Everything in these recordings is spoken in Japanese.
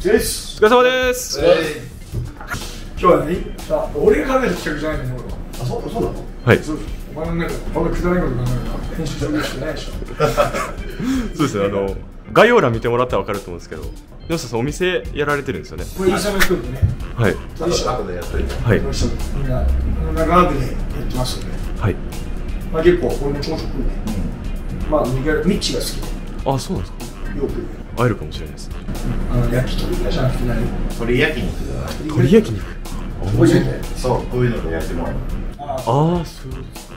です。お疲れ様です。今日はね、俺が考えた企画じゃないと思うよ。あ、そうなの。はい。お前の中でまだくだらないこと考えるな。編集上手くないでしょ。そうですね。概要欄見てもらったら分かると思うんですけど、吉田さんお店やられてるんですよね。これイーサムクールね。はい。後でやってる。はい。みんな長でやってますよね。はい。まあ結構俺も朝食ね。まあミッチが好き。あ、そうなんですか。よく。会えるかもしれないです。焼き鳥じゃなくて何？鶏焼肉だ。鶏焼肉。美味しいね。そう、こういうのでやってもらう。ああ、そうです。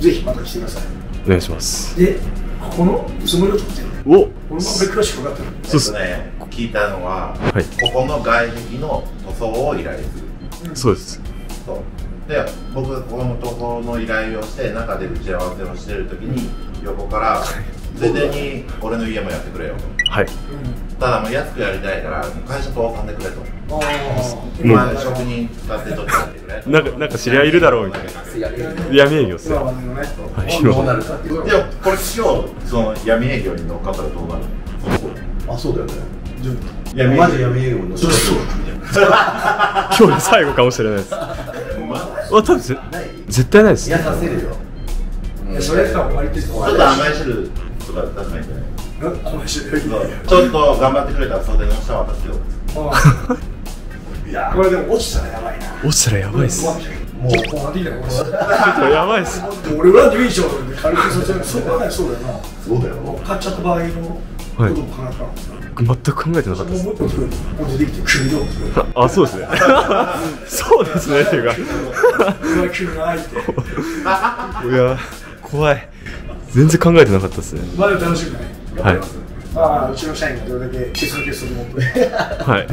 ぜひまた来てください。お願いします。で、ここの薄盛りを取ってる。お、このまま詳しく分かってる。そうですね。聞いたのは、ここの外壁の塗装を依頼する。そうです。そう。で、僕がこの塗装の依頼をして中で打ち合わせをしてるときに横から。絶対に俺の家もやってくれよと。はい。ただもう安くやりたいから会社倒産でくれと。ああ。まあ職人使ってちょっとやってくれと。なんか知り合いいるだろうみたいな。闇営業する。はい。どうなるかっていう。いやこれ今日その闇営業に乗っかったらどうなる？あ、そうだよね。いやマジ闇営業の。そうそう。今日最後かもしれないです。多分絶対ないです。いやさせるよ。それさ割ってちょっと甘えする。ちょっと頑張ってくれたら袖の下渡すよ。いやこれでも落ちたらやばいな。落ちたらやばいっす。もうやばいっす。俺はディビジョンで軽くさせる。そうだよな。そうだよ。買っちゃった場合のことも考えた。全く考えてなかったです。あ、そうですね。そうですねっていうか。いや怖い。全然考えてなかったですね。まだ楽しくない。はい。まあうちの社員がどれだけケソケソも。はい。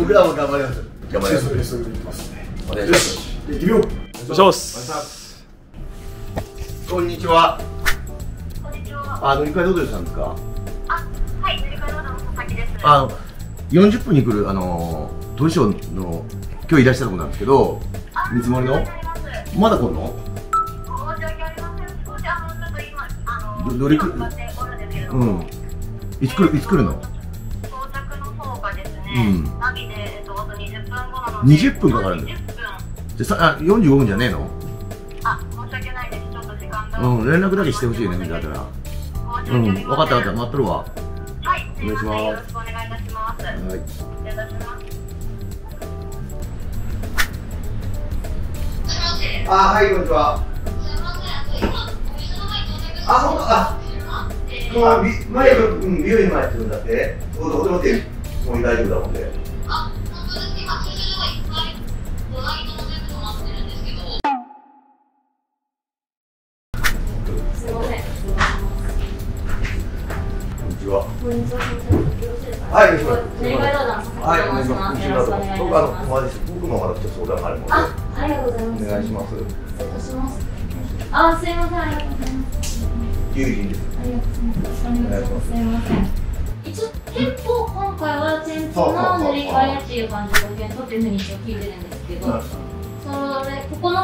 僕らも頑張ります。頑張ります。ケソケソいきますね。お願いします。で、行きよう。お願いします。こんにちは。こんにちは。あ、乗り換えどうでしたんですか。あ、はい、乗り換えは佐々木です。40分に来るトリショーの今日いらっしゃる子なんですけど、見積もりのまだ来んの？どれくらい？うん。いつ来るの？到着の方がですね。うん。ナビであと20分後なので。20分かかるんだ。じゃさあ45分じゃねえの？あ、申し訳ないです。ちょっと時間が。うん、連絡だけしてほしいねみたいな。うん。わかった待っとるわ。はい。お願いします。よろしくお願いいたします。はい。お願いします。あ、はいこんにちは。あ、ほんとか。もう、前、うん、美容院前って言うんだって。ほんと待って、もう大丈夫だもんね。あ、本当です。今、駐車場がいっぱい、ライトも全部止まってるんですけど。すいません。こんにちは。こんにちは。はい、よろしくお願いします。はい、お願いします。よろしくお願いします。僕、僕の話と相談があるので。あ、ありがとうございます。お願いします。失礼します。あ、すいません。ありがとうございます。友人です。ありがとうございます。一応店舗今回は店舗の塗り替えっていう感じでとっていうふうに一応聞いてるんですけど、それここの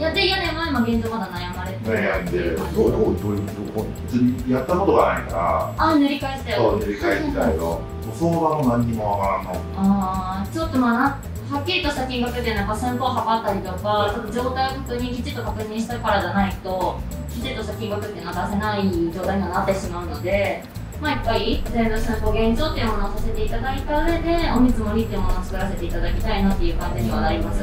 屋根前も現状まだ悩まれてる。悩んでる。どうやったことがないから。あ、塗り替えしたよ。そう塗り替えしたよ。相場も何にもわからんの。ああ、ちょっとまあはっきりとした金額でなんか寸法を測ったりとか状態を本当にきちっと確認したからじゃないと。きちっとした金額っていうのは出せない状態にはなってしまうので、まあ、いっぱい全部のご現状っていうものをさせていただいた上でお見積もりっていうものを作らせていただきたいなっていう感じにはなります。い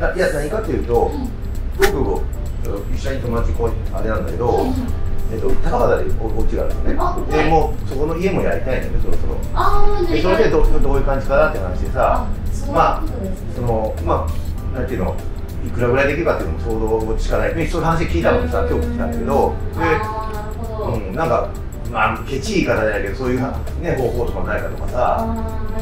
や何かっていうと、僕一緒に友達こうあれなんだけど、高畑でこっちがあるのね。でもうそこの家もやりたいんだけど、そろそろ。それでどういう感じかなって話でさ。まあ、なんていうの、いくらぐらいできるかっていうのも想像しかないで、そういう話聞いたのでさ、今日来たんだけど、なんか、まあ、ケチい言い方じゃないけど、そういうね、方法とかもないかとかさ。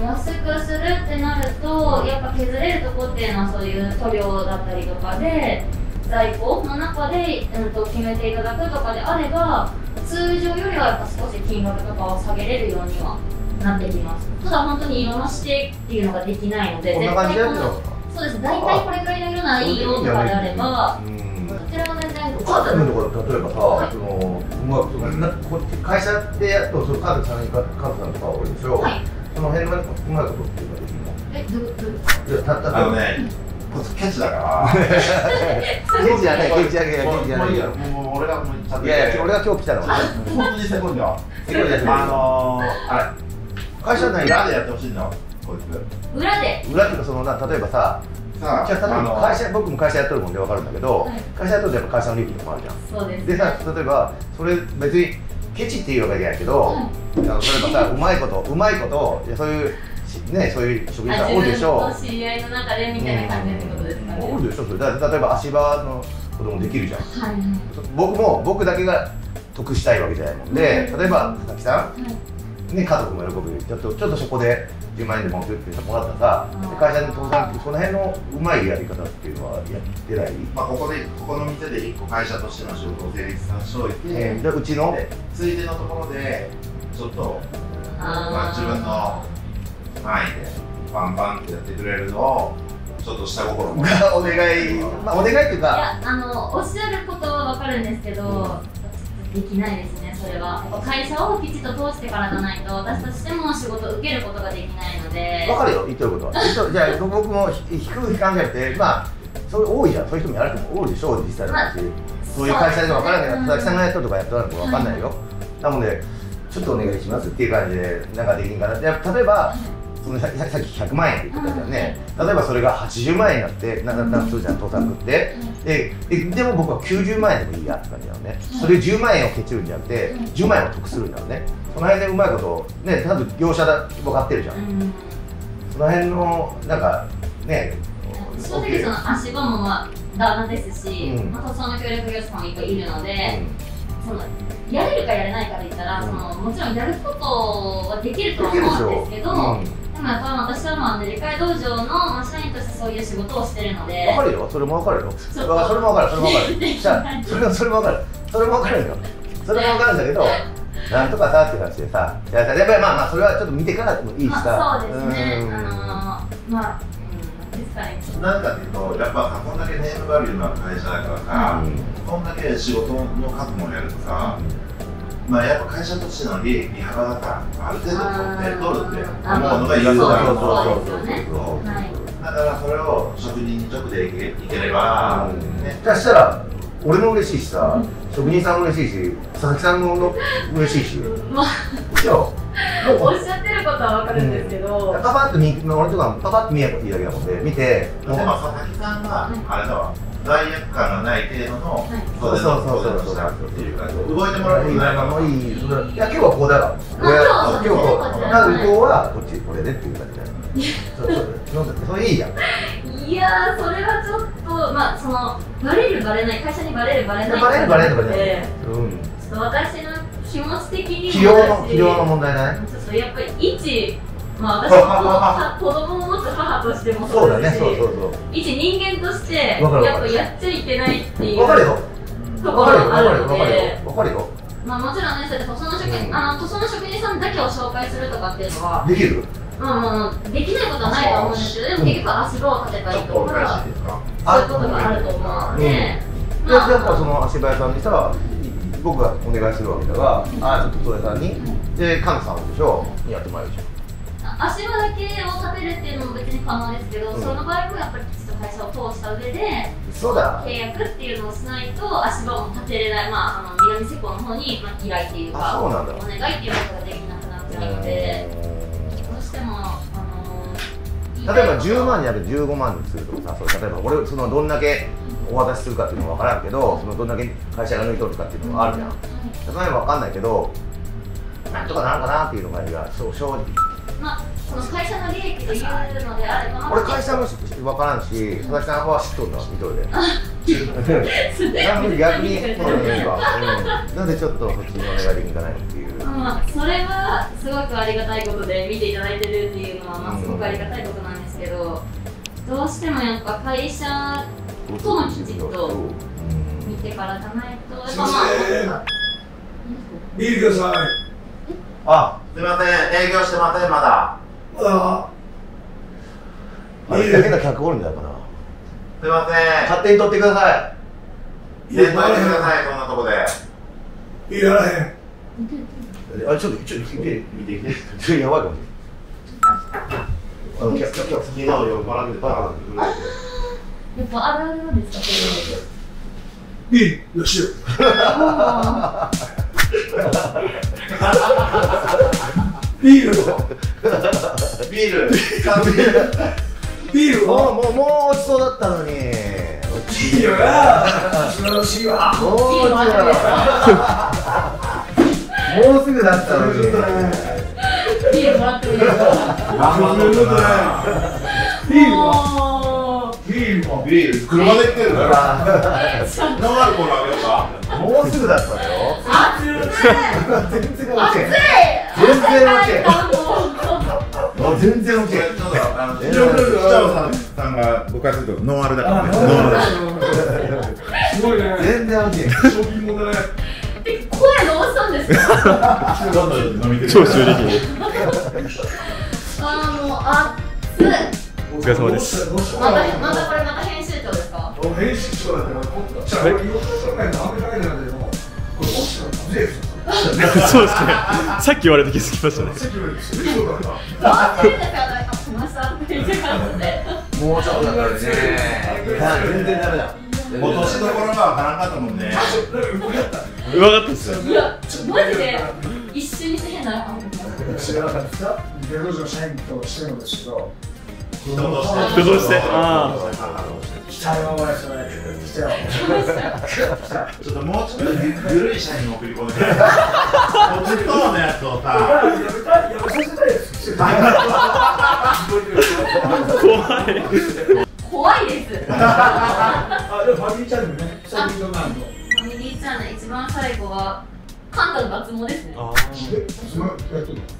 安くするってなると、やっぱ削れるとこっていうのは、そういう塗料だったりとかで、在庫の中で、決めていただくとかであれば、通常よりはやっぱ少し金額とかを下げれるようには。なってきます。ただ本当に色の指定っていうのができないので、そうです。大体これくらいの色ないよとかであれば、こちら例えばさ、そのこっち会社ってやっとそのカズさんとか多いでしょ。その辺のうまいことっていうのはできるの？え、どういうこと？あのね、こいつケチだから。ケチじゃない、ケチじゃない、ケチじゃない。もう俺がもう言っちゃって。いやいや、俺が今日来たの。本当にセコンじゃん。セコンじゃん。あれ、会社内裏でやってほしいの。こいつ。裏で。裏っていうかそのな、例えばさ。じゃあ会社、僕も会社やっとるもんで分かるんだけど、会社やっとるとやっぱ会社の利益とかあるじゃん。そうです。でさ、例えばそれ別にケチっていうわけじゃないけど、例えばさ、うまいことそういうね、そういう職員さん多いでしょ。自分と知り合いの中でみたいな感じってことですかね。多いでしょ。それ例えば足場のこともできるじゃん。僕だけが得したいわけじゃないもんで、例えば佐々木さんね、家族も喜ぶ。ちょっとそこで10万円でも送ってもらったさ、会社に当然その辺のうまいやり方っていうのはやってない。まあここの店で一個会社としての仕事を成立させておいて、でうちのついでのところでちょっとまあ自分の範囲でバンバンってやってくれるのをちょっと下心もお願い、まあお願いっていうか、いやおっしゃることはわかるんですけど。できないですね、それは。会社をきちっと通してからじゃないと、私としても仕事を受けることができないので。わかるよ、言ってることは。じゃあ、僕も低く考えて、まあ、それ多いじゃん、そういう人もやる人も多いでしょう、実際の話。そういう会社でわからないから、佐々木さんがやっとるとかやっとらないとかわかんないよ。なので、ちょっとお願いしますっていう感じで、なんかできんかな。例えば、さっき100万円って言ってたじゃんね。例えばそれが80万円になって、なんかそうじゃん、倒産って。でも僕は90万円でもいいやって感じなのね。それ10万円をケチるんじゃなくて10万円を得するんだろうね。その辺でうまいことね、多分業者だ分かってるじゃん、その辺のなんかね、正直その足場もダメですし、またその協力業者もいっぱいいるので、そのやれるかやれないかで言ったら、そのもちろんやることはできるとは思うんですけど、でもやっぱ私はまあ理解道場の社員としてそういう仕事をしてるので。分かるよ、それも分かるよ、それも分かる、それも分かるよ、それも分かるんだけど、なんとかさっていう話でさ、やっぱりまあまあそれはちょっと見てからでもいいしさ。そうですね、まあですかね、なんかっていうとやっぱこんだけネームバリューの会社だからさ、こんだけ仕事の覚悟をやるとさ、まあやっぱ会社としての利益幅がさ、ある程度取るってものが言われると、だからそれを職人に直でいければね。そしたら俺も嬉しいしさ、職人さんも嬉しいし、佐々木さんも嬉しいし、まあおっしゃってることは分かるんですけど、パパッと見俺とかパパッと見えばいいだけなので見て、佐々木さんがあれだわ。罪悪感がない程度のそうそうっていう感じで動いてもらっていいかもいい。いや今日はこうだから今日はこうはこっちこれでっていう感じだよ。それいいじゃん。いやそれはちょっとまあそのバレるバレない会社にバレるバレないちょっと私の気持ち的に企業の問題ない。ちょっとやっぱりまあ私も子供を持つ母としてもそうだし、一人間としてやっぱやっちゃいけないっていうところがあるので、まあもちろんね、塗装の職人さんだけを紹介するとかっていうのはできる。まあできないことはないと思うんですけど、でも結局足場を立てたりとかそういうことがあると思うので、やっぱその足場屋さんにさ、僕がお願いするわけだが、あちょっと塗装屋さんにで菅野さんでしょにやってもらえるじゃん。足場だけを立てるっていうのも別に可能ですけど、その場合もやっぱりきちっと会社を通した上で契約っていうのをしないと足場も立てれない、まあ南施工の方に依頼っていうかお願いっていうことができなくなっているので、どうしても例えば10万じゃなくて15万にするとかさ、例えば俺そのどんだけお渡しするかっていうのは分からんけど、そのどんだけ会社が抜いとるかっていうのがあるじゃん。例えば分かんないけどなんとかなるかなっていうのが正直。まあ、その会社の利益というのであれば、俺会社も分からんし、佐々木さんは知っとるんだ、見とるで。逆に、なんでちょっとそっちにお願いできないっていう。まあ、それはすごくありがたいことで、見ていただいてるっていうのは、まあ、すごくありがたいことなんですけど。どうしてもやっぱ会社とのきちっと見てからじゃないと、やっぱまあ。ビールください。あ、すみません、営業してません、まだ。ああ。いいだけの客おるんじゃないかな。すみません。勝手に取ってください。入れ替えてください、こんなとこで。いらへん。あ、ちょっと見て。やばいかも。あのキャップ好きなのよ、バランでバランで。やっぱあるあるなんですか。いい、よしよ。ビールもう落ちそうだったのに。いいよな。素晴らしいわ。もうすぐだったのに。ビールもらってもいいですか。ビール車で行ってるから。もうすぐだったのよ。全然 OK。 北野さんがするとノンアルだからね。すごいね。全然 OK。 賞金もだね。え、声どうしたんですか。超収力。お疲れ様です。まだこれまた編集長ですか。編集長だからこっちは。そうですね。さっき言われた気づきましたね。もうちょっとだったらね。全然ダメだ。落としどころが分からんかったもんね。うわかったっすよ。いや、マジで一瞬にして変な。知らなかった。芸能人の社員としてるんですけど。人として。ちょっともうちょっとゆるい社員を送り込んでくれ。こっちとのやつをさ。怖いです。あ、でもファミリーチャンネルね。ファミリーチャンネル一番最後は簡単な脱毛ですね。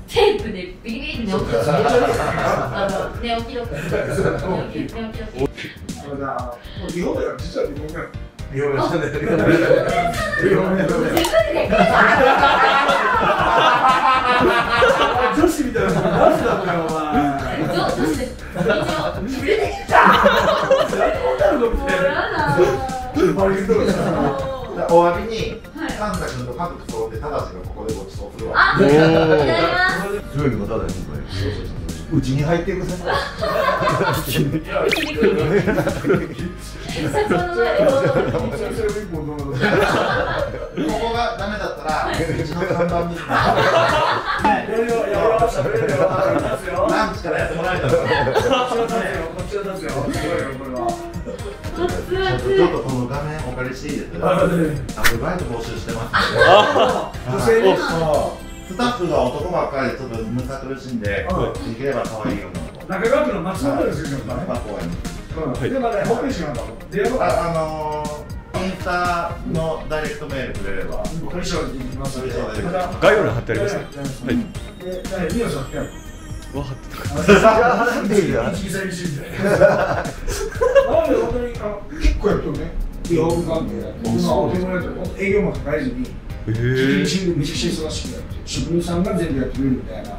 テープでビリビリに置き録。寝起き録。そうだ。日本では実は日本だよ。女子みたいなダンスだからお前。女子です。ビリビリだ。お詫びに、神田君と家族揃ってただしがここでごちそうするわ。あ、ありがとうございます。強いのがただですね。うちに入ってください。社長の前で。ここがダメだったら、うちの看板に。ランチからやってもらえたら。こっちを出すよ。すごいよ、これは。ちょっとこの画面お借りしていいですか。アルバイト募集してますので、スタッフが男ばっかりちょっとむさ苦しんで、できれば可愛いような中川区の町の方ですよね。でもね、ホームページなんだもん。インスタのダイレクトメールくれれば取り賞できます。概要欄貼ってありますね。2をしょってやるわかった。結構やっとるね。業務関係だと営業も抱えずにチームめちゃくちゃ忙しくなって職人さんが全部やってくれるみたいな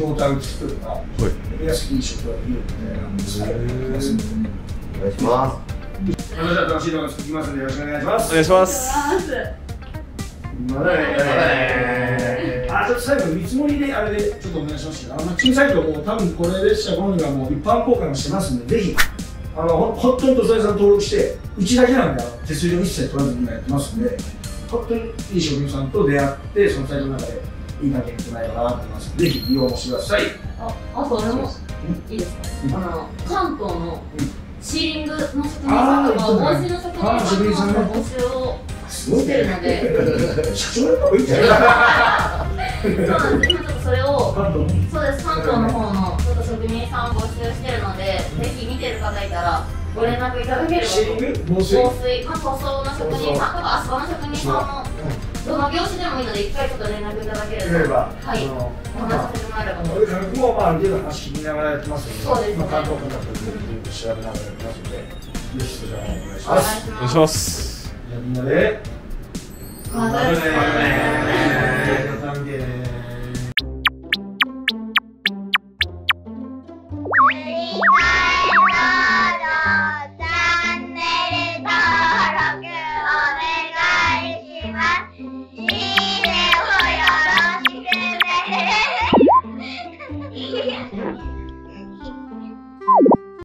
動態を作るとか安くいい職ができるみたいなスタイルでやってお願いします。それでは楽しい動画作りますのでよろしくお願いします。お願いします。まだね。あ、ちょっと最後見積もりであれでちょっとお願いしますけど、マッチングサイトも多分これでした本人がもう一般公開もしてますんで、ぜひ本当に土佐さん登録してうちだけなんで手数料一切取らずにやってますんで、本当にいい職人さんと出会ってそのサイトの中でいい関係になればなと思いますので、ぜひ利用もしてください。あと俺もいいですか。関東のシーリングの職人さんとか帽子の職人さんとか帽子をしてるので、社長の方がいいんじゃないかな。そうなんです。今ちょっとそれを、そうです。関東の方のちょっと職人さんを募集してるので、ぜひ見てる方いたらご連絡いただければ。防水、まあ塗装の職人さんとか足場の職人さんもどの業種でもいいので一回ちょっと連絡いただければ、はい、お話させてもらえればと思います。もうまあある程度話聞きながらやってますので、そうですね。関東の方と調べながらやってますので、よろしくお願いします。お願いします。みんなでまたねー。チャンネル登録お願いします。